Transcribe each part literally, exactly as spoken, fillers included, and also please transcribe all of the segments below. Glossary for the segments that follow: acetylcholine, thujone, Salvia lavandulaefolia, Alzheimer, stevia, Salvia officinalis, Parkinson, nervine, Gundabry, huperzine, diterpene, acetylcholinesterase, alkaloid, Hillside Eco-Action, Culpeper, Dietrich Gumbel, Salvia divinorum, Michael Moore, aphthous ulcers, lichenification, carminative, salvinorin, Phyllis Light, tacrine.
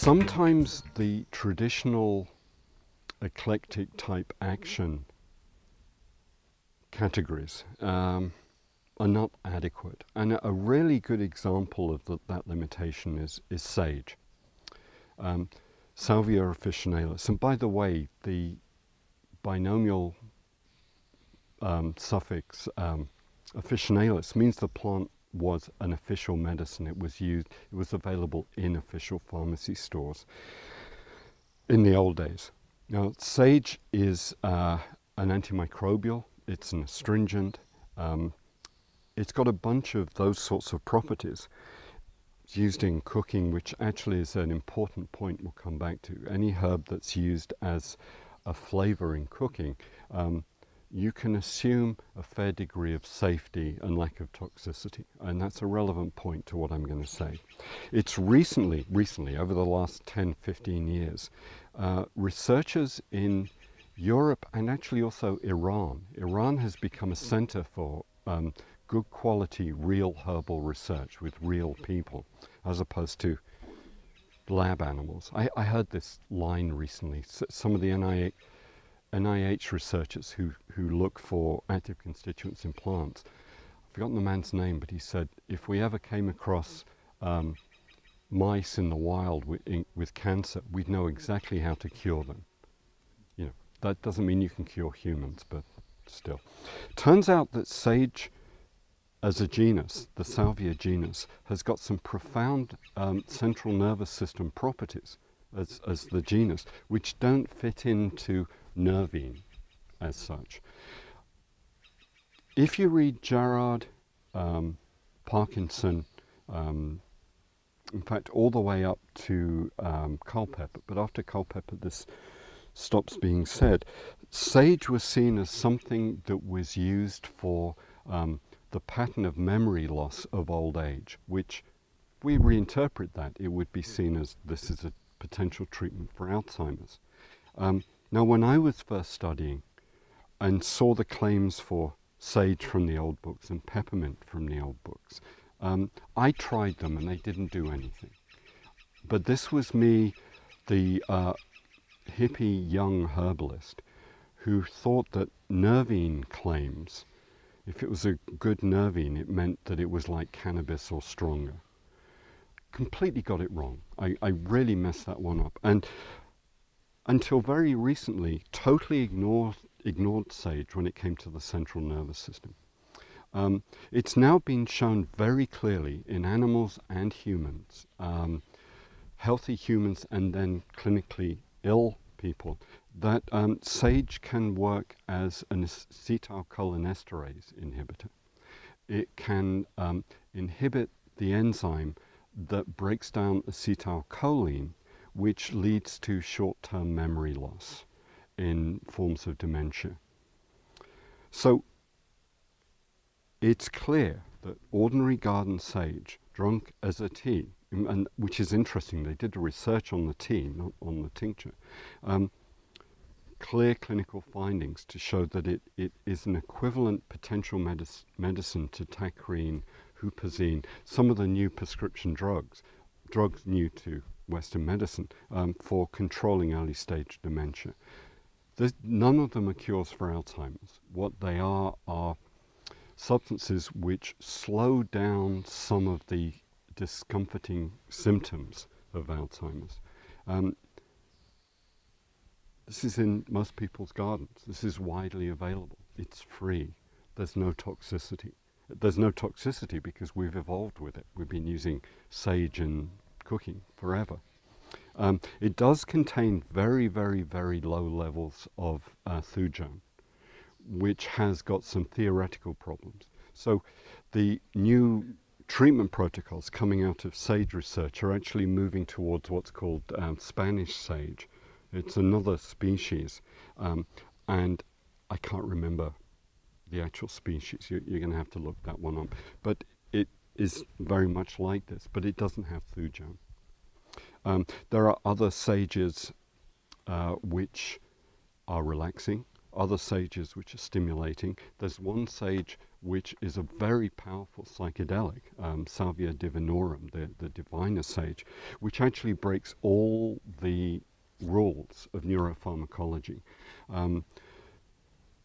Sometimes the traditional eclectic type action categories um, are not adequate, and a really good example of the, that limitation is, is sage, um, Salvia officinalis. And by the way, the binomial um, suffix um, officinalis means the plant was an official medicine. It was used, it was available in official pharmacy stores in the old days. Now, sage is uh, an antimicrobial, it's an astringent, um, it's got a bunch of those sorts of properties. It's used in cooking, which actually is an important point we'll come back to. Any herb that's used as a flavor in cooking, um, you can assume a fair degree of safety and lack of toxicity, and that's a relevant point to what I'm going to say. It's recently, recently over the last ten, fifteen years, uh, researchers in Europe and actually also Iran, Iran has become a center for um, good quality real herbal research with real people as opposed to lab animals. I, I heard this line recently, some of the N I H N I H researchers who, who look for active constituents in plants. I've forgotten the man's name, but he said, if we ever came across um, mice in the wild with, in, with cancer, we'd know exactly how to cure them. You know, that doesn't mean you can cure humans, but still. Turns out that sage as a genus, the Salvia genus, has got some profound um, central nervous system properties as, as the genus, which don't fit into nervine as such. If you read Gerard, um, Parkinson, um, in fact all the way up to um, Culpeper, but after Culpeper this stops being said, sage was seen as something that was used for um, the pattern of memory loss of old age, which we reinterpret that, it would be seen as this is a potential treatment for Alzheimer's. Um, Now, when I was first studying and saw the claims for sage from the old books and peppermint from the old books, um, I tried them and they didn't do anything. But this was me, the uh, hippie young herbalist, who thought that nervine claims, if it was a good nervine, it meant that it was like cannabis or stronger. Completely got it wrong. I, I really messed that one up. And until very recently, totally ignored, ignored sage when it came to the central nervous system. Um, it's now been shown very clearly in animals and humans, um, healthy humans and then clinically ill people, that um, sage can work as an acetylcholinesterase inhibitor. It can um, inhibit the enzyme that breaks down acetylcholine, which leads to short-term memory loss in forms of dementia. So it's clear that ordinary garden sage, drunk as a tea, and which is interesting, they did research on the tea, not on the tincture, um, clear clinical findings to show that it, it is an equivalent potential medic medicine to tacrine, huperzine, some of the new prescription drugs, drugs new to Western medicine, um, for controlling early stage dementia. There's, none of them are cures for Alzheimer's. What they are are substances which slow down some of the discomforting symptoms of Alzheimer's. Um, this is in most people's gardens. This is widely available. It's free. There's no toxicity. There's no toxicity because we've evolved with it. We've been using sage and cooking forever. Um, it does contain very, very, very low levels of uh, thujone, which has got some theoretical problems. So the new treatment protocols coming out of sage research are actually moving towards what's called um, Spanish sage. It's another species, um, and I can't remember the actual species. You, you're going to have to look that one up. But it is very much like this, but it doesn't have thujone. Um, there are other sages uh, which are relaxing, other sages which are stimulating. There's one sage which is a very powerful psychedelic, um, Salvia divinorum, the, the diviner sage, which actually breaks all the rules of neuropharmacology. Um,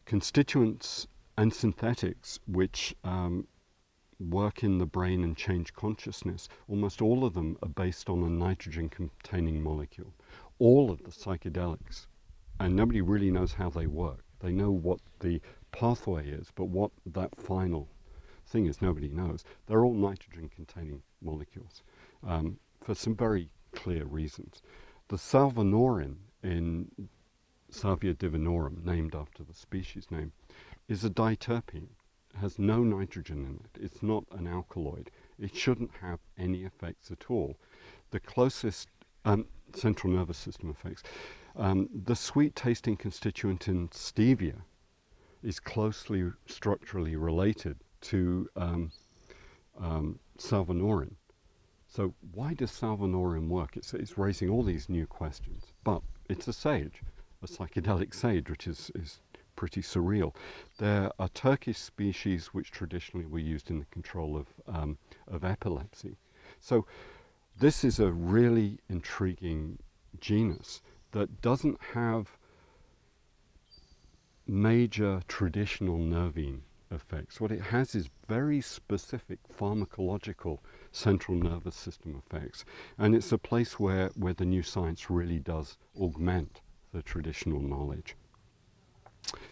constituents and synthetics which um, work in the brain and change consciousness, almost all of them are based on a nitrogen-containing molecule. All of the psychedelics, and nobody really knows how they work. They know what the pathway is, but what that final thing is, nobody knows. They're all nitrogen-containing molecules um, for some very clear reasons. The salvinorin in Salvia divinorum, named after the species name, is a diterpene. It has no nitrogen in it. It's not an alkaloid. It shouldn't have any effects at all. The closest um, central nervous system effects. Um, the sweet-tasting constituent in stevia is closely structurally related to um, um, salvinorin. So why does salvinorin work? It's, it's raising all these new questions, but it's a sage, a psychedelic sage, which is, is pretty surreal. There are Turkish species which traditionally were used in the control of, um, of epilepsy. So this is a really intriguing genus that doesn't have major traditional nervine effects. What it has is very specific pharmacological central nervous system effects, and it's a place where, where the new science really does augment the traditional knowledge.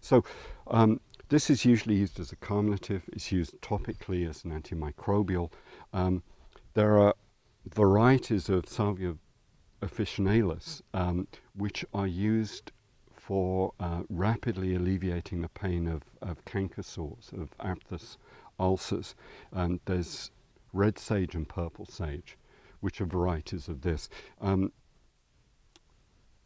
So um, this is usually used as a carminative, it's used topically as an antimicrobial. Um, there are varieties of Salvia officinalis um, which are used for uh, rapidly alleviating the pain of, of canker sores, of aphthous ulcers. Um, there's red sage and purple sage, which are varieties of this. Um,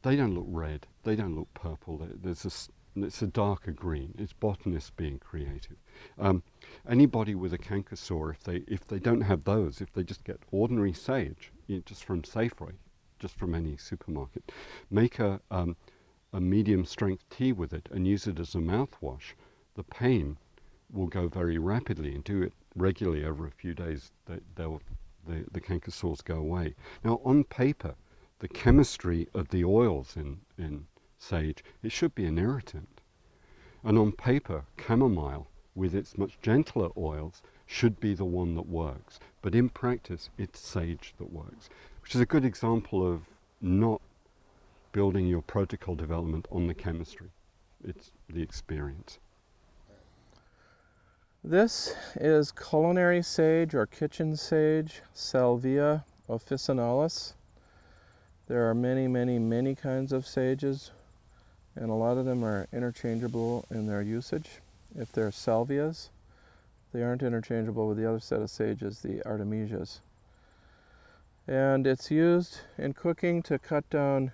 they don't look red, they don't look purple, there's a, it's a darker green, it's botanists being creative. Um, anybody with a canker sore, if they, if they don't have those, if they just get ordinary sage, you know, just from Safeway, just from any supermarket, make a um, a medium strength tea with it and use it as a mouthwash, the pain will go very rapidly, and do it regularly over a few days, they, they'll, the, the canker sores go away. Now on paper, the chemistry of the oils in, in sage, it should be an irritant. And on paper, chamomile, with its much gentler oils, should be the one that works. But in practice, it's sage that works, which is a good example of not building your protocol development on the chemistry. It's the experience. This is culinary sage or kitchen sage, Salvia officinalis. There are many, many, many kinds of sages, and a lot of them are interchangeable in their usage. If they're salvias, they aren't interchangeable with the other set of sages, the artemisias. And it's used in cooking to cut down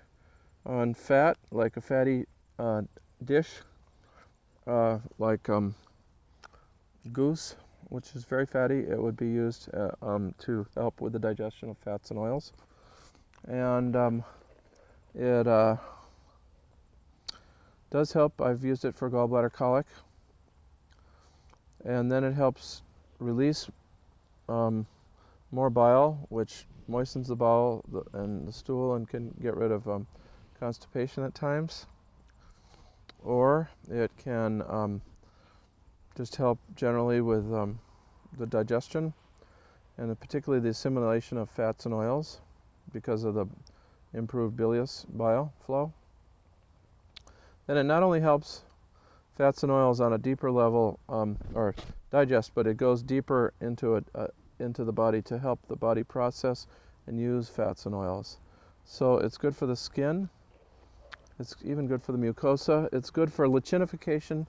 on fat, like a fatty uh, dish, uh, like um, goose, which is very fatty. It would be used uh, um, to help with the digestion of fats and oils. And um, it uh, does help. I've used it for gallbladder colic. And then it helps release um, more bile, which moistens the bowel and the stool and can get rid of um, constipation at times, or it can um, just help generally with um, the digestion and particularly the assimilation of fats and oils because of the improved bilious bile flow. And it not only helps fats and oils on a deeper level um, or digest, but it goes deeper into, a, uh, into the body to help the body process and use fats and oils. So it's good for the skin. It's even good for the mucosa. It's good for lichenification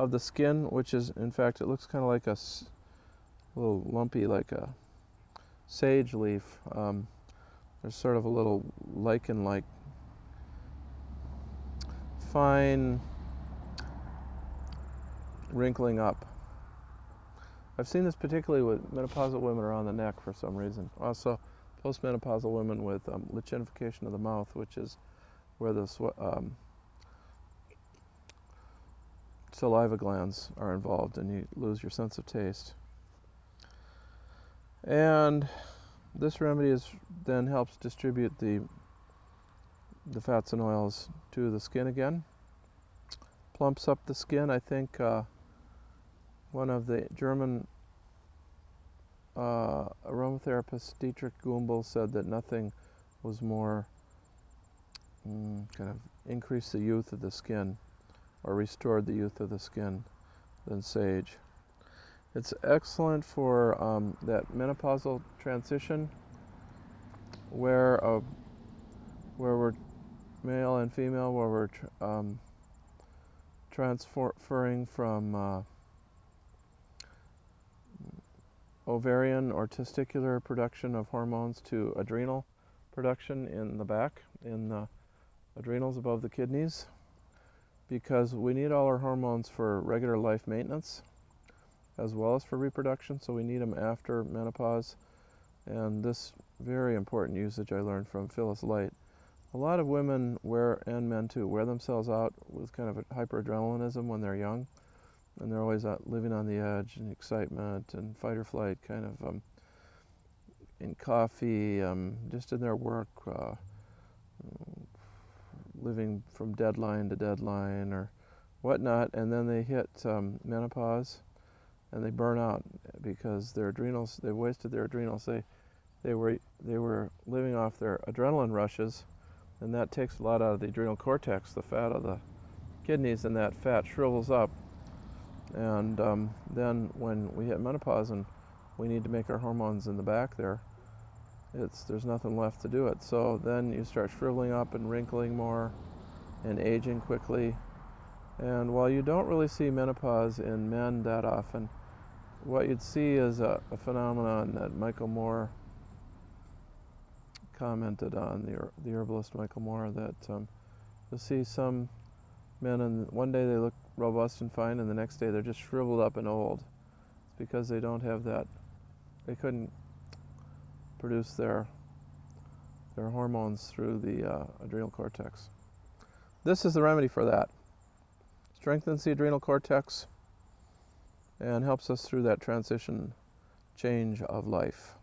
of the skin, which is, in fact, it looks kind of like a, a little lumpy, like a sage leaf. Um, there's sort of a little lichen-like fine wrinkling up. I've seen this particularly with menopausal women around the neck for some reason. Also, postmenopausal women with um, lichenification of the mouth, which is where the um, saliva glands are involved and you lose your sense of taste. And this remedy is then helps distribute the the fats and oils to the skin again. Plumps up the skin. I think uh, one of the German uh, aromatherapists, Dietrich Gumbel, said that nothing was more mm, kind of increased the youth of the skin or restored the youth of the skin than sage. It's excellent for um, that menopausal transition where uh, where we're male and female, where we're tr um, transferring from uh, ovarian or testicular production of hormones to adrenal production in the back, in the adrenals above the kidneys, because we need all our hormones for regular life maintenance as well as for reproduction, so we need them after menopause. And this very important usage I learned from Phyllis Light. A lot of women wear, and men too, wear themselves out with kind of a hyperadrenalinism when they're young, and they're always out living on the edge and excitement and fight or flight kind of um, in coffee, um, just in their work, uh, living from deadline to deadline or whatnot, and then they hit um, menopause and they burn out because their adrenals, they wasted their adrenals. They, they were, they were living off their adrenaline rushes, and that takes a lot out of the adrenal cortex, the fat of the kidneys, and that fat shrivels up. And um, then when we hit menopause and we need to make our hormones in the back there, it's, there's nothing left to do it. So then you start shriveling up and wrinkling more and aging quickly. And while you don't really see menopause in men that often, what you'd see is a, a phenomenon that Michael Moore commented on, the, the herbalist Michael Moore, that um, you'll see some men, and one day they look robust and fine, and the next day they're just shriveled up and old. It's because they don't have that, they couldn't produce their, their hormones through the uh, adrenal cortex. This is the remedy for that. Strengthens the adrenal cortex and helps us through that transition change of life.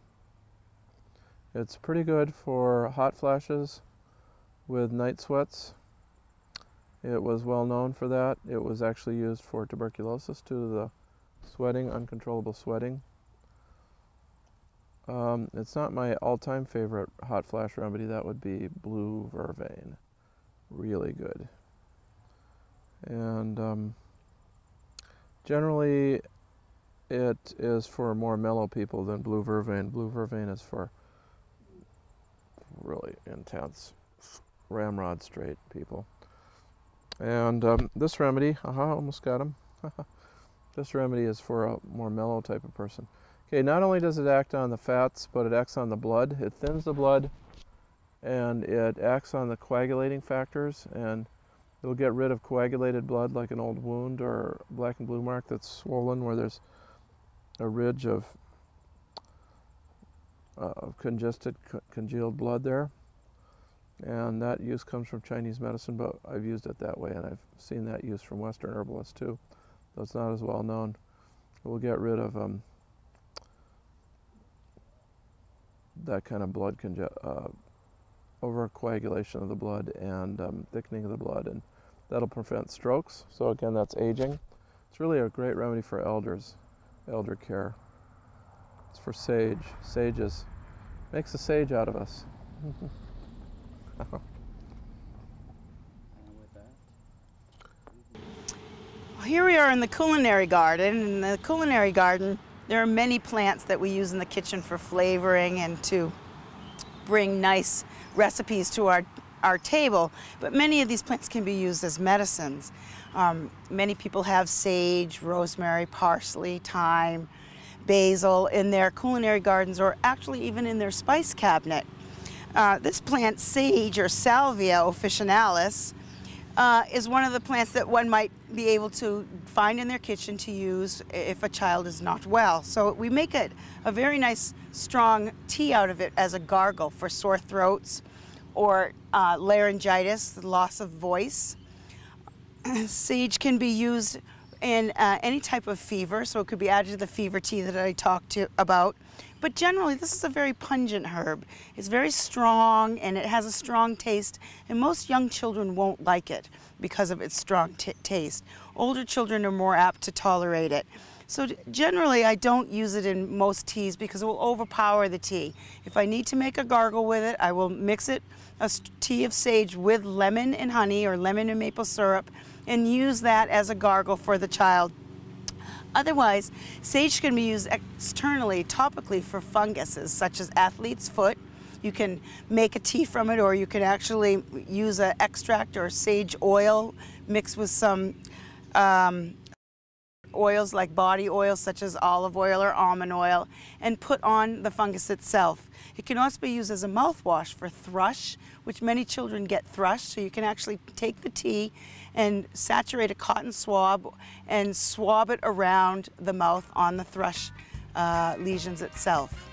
It's pretty good for hot flashes with night sweats. It was well known for that. It was actually used for tuberculosis due to the sweating, uncontrollable sweating. Um, it's not my all-time favorite hot flash remedy. That would be blue vervain. Really good. And um, generally it is for more mellow people than blue vervain. Blue vervain is for really intense, ramrod straight people. And um, this remedy, aha, almost got him. This remedy is for a more mellow type of person. Okay, not only does it act on the fats, but it acts on the blood. It thins the blood, and it acts on the coagulating factors, and it'll get rid of coagulated blood like an old wound or black and blue mark that's swollen where there's a ridge of, uh, of congested, co congealed blood there. And that use comes from Chinese medicine, but I've used it that way, and I've seen that use from Western herbalists too, though it's not as well known. We'll get rid of um, that kind of blood congestion, uh, overcoagulation of the blood and um, thickening of the blood, and that'll prevent strokes. So again, that's aging. It's really a great remedy for elders, elder care. It's for sage, sages. Makes a sage out of us. Here we are in the culinary garden. In the culinary garden, there are many plants that we use in the kitchen for flavoring and to bring nice recipes to our, our table, but many of these plants can be used as medicines. Um, many people have sage, rosemary, parsley, thyme, basil in their culinary gardens, or actually even in their spice cabinet. Uh, this plant, sage, or Salvia officinalis, uh, is one of the plants that one might be able to find in their kitchen to use if a child is not well. So we make it a very nice strong tea out of it as a gargle for sore throats or uh, laryngitis, the loss of voice. Sage can be used in uh, any type of fever, so it could be added to the fever tea that I talked to about. But generally, this is a very pungent herb. It's very strong, and it has a strong taste, and most young children won't like it because of its strong t taste. Older children are more apt to tolerate it. So generally, I don't use it in most teas because it will overpower the tea. If I need to make a gargle with it, I will mix it, a tea of sage with lemon and honey or lemon and maple syrup, and use that as a gargle for the child. Otherwise, sage can be used externally, topically, for funguses such as athlete's foot. You can make a tea from it, or you can actually use an extract or sage oil mixed with some um, oils like body oils such as olive oil or almond oil and put on the fungus itself. It can also be used as a mouthwash for thrush, which many children get thrush, so you can actually take the tea and saturate a cotton swab and swab it around the mouth on the thrush uh, lesions itself.